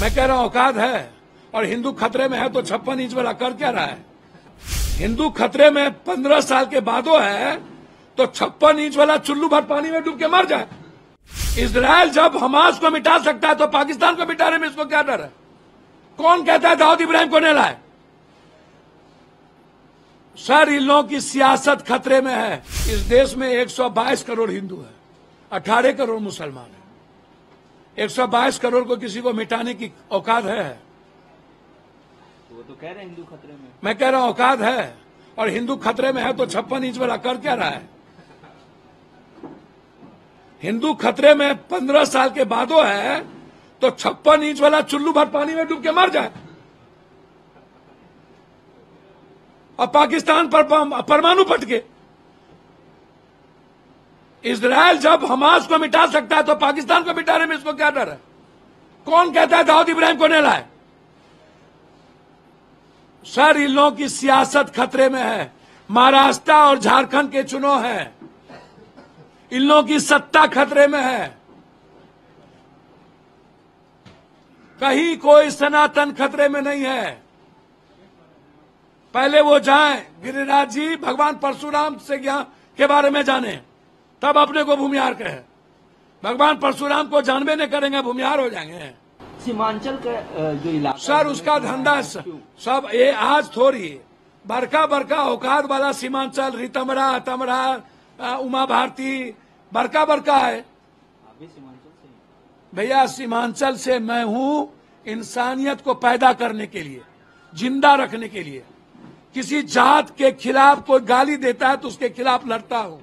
मैं कह रहा हूँ औकात है, और हिंदू खतरे में है तो 56 इंच वाला कर क्या रहा है? हिंदू खतरे में 15 साल के बादो है तो 56 इंच वाला चुल्लू भर पानी में डूब के मर जाए। इसराइल जब हमास को मिटा सकता है तो पाकिस्तान को मिटाने में इसको क्या डर है? कौन कहता है दाऊद इब्राहिम को नेला है? सर, इन लोगों की सियासत खतरे में है। इस देश में 122 करोड़ हिंदू है, 18 करोड़ मुसलमान है। 122 करोड़ को किसी को मिटाने की औकात है? वो तो कह रहे हैं हिंदू खतरे में। मैं कह रहा हूँ औकात है, और हिंदू खतरे में है तो 56 इंच वाला कर क्या रहा है? हिंदू खतरे में 15 साल के बादो है तो 56 इंच वाला चुल्लू भर पानी में डूब के मर जाए, और पाकिस्तान पर परमाणु पटके। इसराइल जब हमास को मिटा सकता है तो पाकिस्तान को मिटाने में इसको क्या डर है? कौन कहता है दाऊद इब्राहिम को नेला है? सर, इन लोगों की सियासत खतरे में है। महाराष्ट्र और झारखंड के चुनाव है, इन लोगों की सत्ता खतरे में है। कहीं कोई सनातन खतरे में नहीं है। पहले वो जाएं, गिरिराज जी भगवान परशुराम से ज्ञान के बारे में जाने, तब अपने को भूमिहार कहे। भगवान परशुराम को जानबे नहीं करेंगे, भूमिहार हो जाएंगे। सीमांचल का जो इलाका सर, उसका धंधा सब ये आज थोड़ी बड़का बड़का औकात वाला सीमांचल, रितमरा, तमरा, उमा भारती, बड़का बड़का है भैया। सीमांचल से मैं हूँ इंसानियत को पैदा करने के लिए, जिंदा रखने के लिए। किसी जात के खिलाफ कोई गाली देता है तो उसके खिलाफ लड़ता हूँ,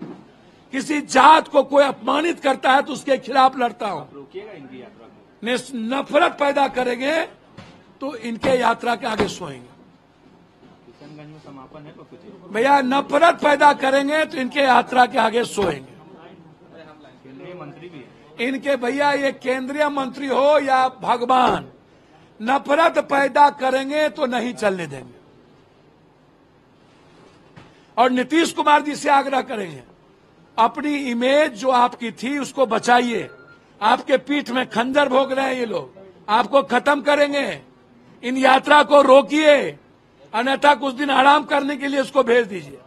किसी जात को कोई अपमानित करता है तो उसके खिलाफ लड़ता हूँ। नफरत पैदा करेंगे तो इनके यात्रा के आगे सोएंगे किशनगंज में समापन है भैया। नफरत पैदा करेंगे तो इनके यात्रा के आगे सोएंगे। इनके भैया ये केंद्रीय मंत्री हो या भगवान, नफरत पैदा करेंगे तो नहीं चलने देंगे। और नीतीश कुमार जी से आग्रह करेंगे, अपनी इमेज जो आपकी थी उसको बचाइए। आपके पीठ में खंजर भोग रहे हैं ये लोग, आपको खत्म करेंगे। इन यात्रा को रोकिए, अन्यथा कुछ दिन आराम करने के लिए इसको भेज दीजिए।